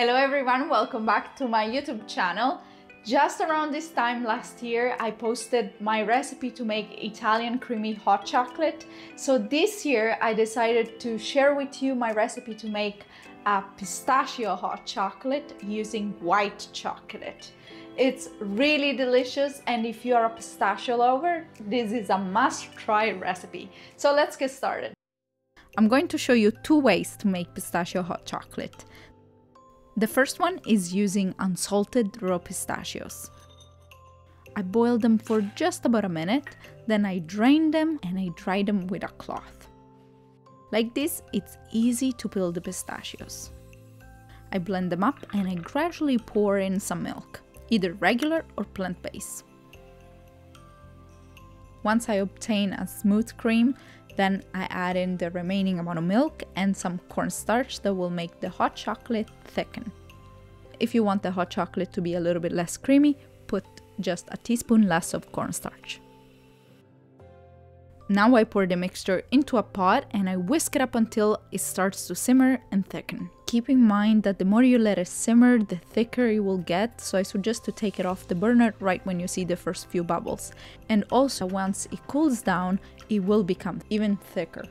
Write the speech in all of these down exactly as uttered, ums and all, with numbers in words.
Hello everyone, welcome back to my YouTube channel. Just around this time last year I posted my recipe to make Italian creamy hot chocolate. So this year I decided to share with you my recipe to make a pistachio hot chocolate using white chocolate. It's really delicious, and if you are a pistachio lover, this is a must-try recipe. So let's get started. I'm going to show you two ways to make pistachio hot chocolate. The first one is using unsalted raw pistachios. I boiled them for just about a minute, then I drained them and I dried them with a cloth. Like this, it's easy to peel the pistachios. I blend them up and I gradually pour in some milk, either regular or plant-based. Once I obtain a smooth cream, then I add in the remaining amount of milk and some cornstarch that will make the hot chocolate thicken. If you want the hot chocolate to be a little bit less creamy, put just a teaspoon less of cornstarch. Now I pour the mixture into a pot and I whisk it up until it starts to simmer and thicken. Keep in mind that the more you let it simmer, the thicker it will get, so I suggest to take it off the burner right when you see the first few bubbles. And also, once it cools down, it will become even thicker.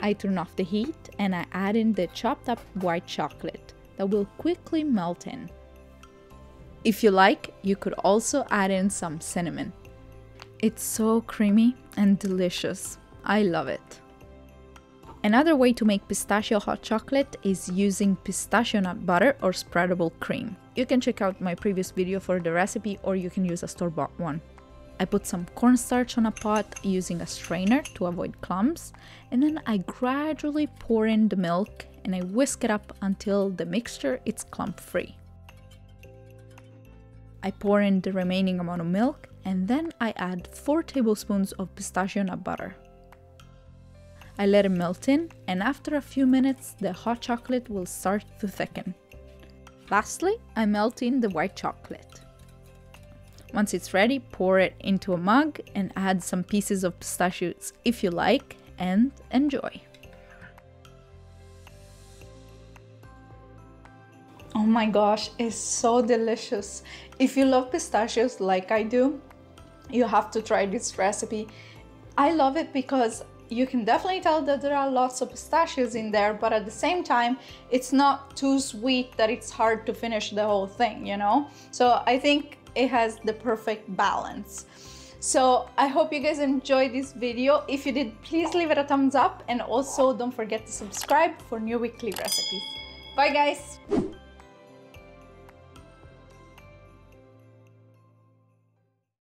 I turn off the heat and I add in the chopped up white chocolate that will quickly melt in. If you like, you could also add in some cinnamon. It's so creamy and delicious. I love it. Another way to make pistachio hot chocolate is using pistachio nut butter or spreadable cream. You can check out my previous video for the recipe, or you can use a store-bought one. I put some cornstarch on a pot using a strainer to avoid clumps, and then I gradually pour in the milk and I whisk it up until the mixture is clump-free. I pour in the remaining amount of milk, and then I add four tablespoons of pistachio nut butter. I let it melt in, and after a few minutes the hot chocolate will start to thicken. Lastly, I melt in the white chocolate. Once it's ready, pour it into a mug and add some pieces of pistachios if you like, and enjoy. Oh my gosh, it's so delicious. If you love pistachios like I do, you have to try this recipe. I love it because you can definitely tell that there are lots of pistachios in there, but at the same time, it's not too sweet that it's hard to finish the whole thing, you know? So I think it has the perfect balance. So I hope you guys enjoyed this video. If you did, please leave it a thumbs up, and also don't forget to subscribe for new weekly recipes. Bye guys!